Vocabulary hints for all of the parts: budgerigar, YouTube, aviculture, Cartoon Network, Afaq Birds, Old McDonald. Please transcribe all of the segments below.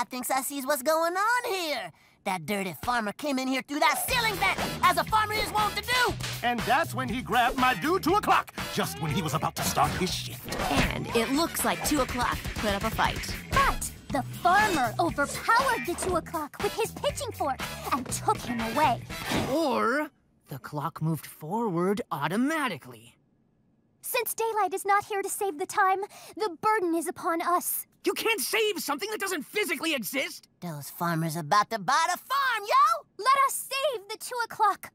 I thinks I sees what's going on here. That dirty farmer came in here through that ceiling vent, as a farmer is wont to do. And that's when he grabbed my dude 2 o'clock, just when he was about to start his shift. And it looks like 2 o'clock put up a fight. But the farmer overpowered the 2 o'clock with his pitching fork and took him away. Or the clock moved forward automatically. Since daylight is not here to save the time, the burden is upon us. You can't save something that doesn't physically exist! Those farmers about to buy the farm, yo! Let us save the 2 o'clock.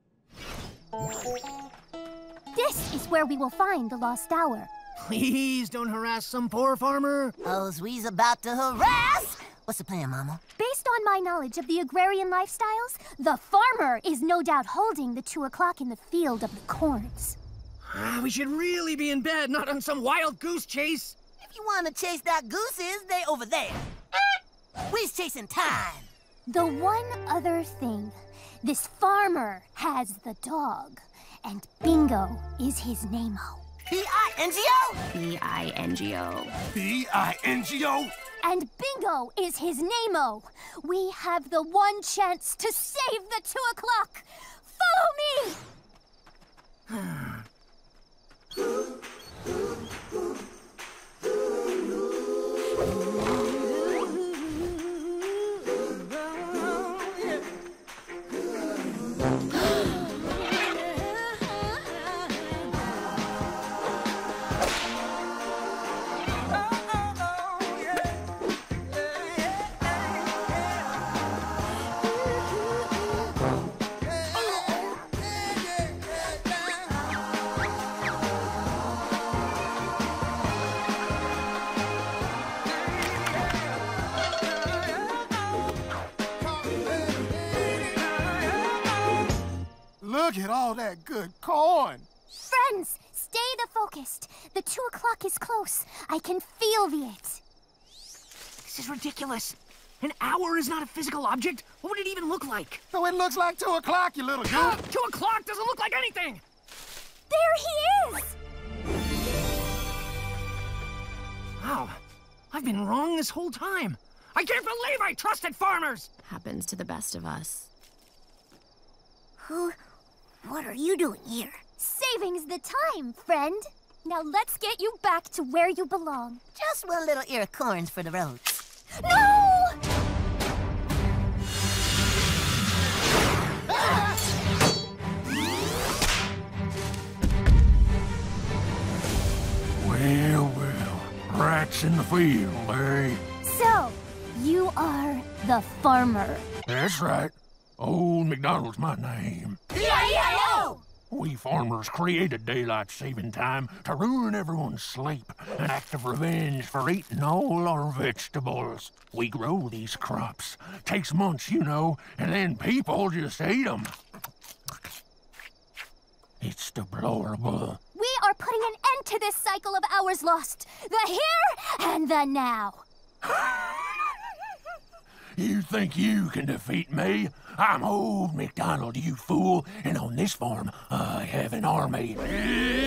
This is where we will find the lost hour. Please don't harass some poor farmer. Those we's about to harass? What's the plan, Mama? Based on my knowledge of the agrarian lifestyles, the farmer is no doubt holding the 2 o'clock in the field of the corns. We should really be in bed, not on some wild goose chase. If you want to chase that gooses, they over there. We's chasing time. The one other thing. This farmer has the dog, and Bingo is his name-o. B-I-N-G-O? B-I-N-G-O. B-I-N-G-O? And Bingo is his name-o. We have the one chance to save the 2 o'clock. Follow me! Look at all that good corn. Friends, stay the focused. The 2 o'clock is close. I can feel it. This is ridiculous. An hour is not a physical object. What would it even look like? So it looks like 2 o'clock, you little girl. 2 o'clock doesn't look like anything. There he is. Wow, I've been wrong this whole time. I can't believe I trusted farmers. Happens to the best of us. Who? What are you doing here? Saving's the time, friend. Now let's get you back to where you belong. Just 1 little ear of corns for the roads. No! Ah! Well, well, rats in the field, eh? So, you are the farmer. That's right. Old McDonald's my name. E-I-E-I-O! We farmers created daylight saving time to ruin everyone's sleep, an act of revenge for eating all our vegetables. We grow these crops. Takes months, you know, and then people just eat them. It's deplorable. We are putting an end to this cycle of hours lost. The here and the now. You think you can defeat me? I'm Old McDonald, you fool, and on this farm, I have an army. E-I-E-I-O!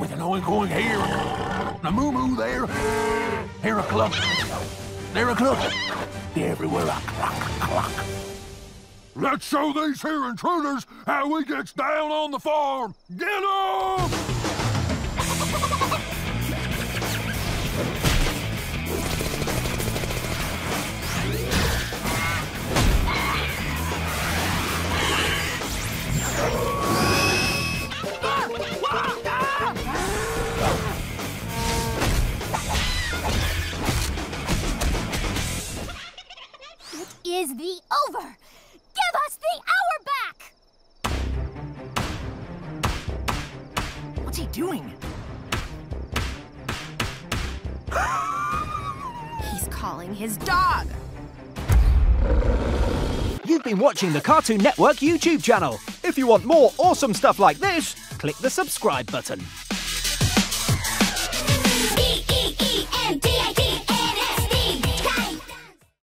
With an oink-oink here, and a moo-moo there, here a cluck, there a cluck, everywhere a cluck-cluck. Let's show these here intruders how we gets down on the farm. Get 'em! It is the over. Give us the hour back. What's he doing? He's calling his dog. You've been watching the Cartoon Network YouTube channel. If you want more awesome stuff like this, click the subscribe button. E-E-E-M-D-I-D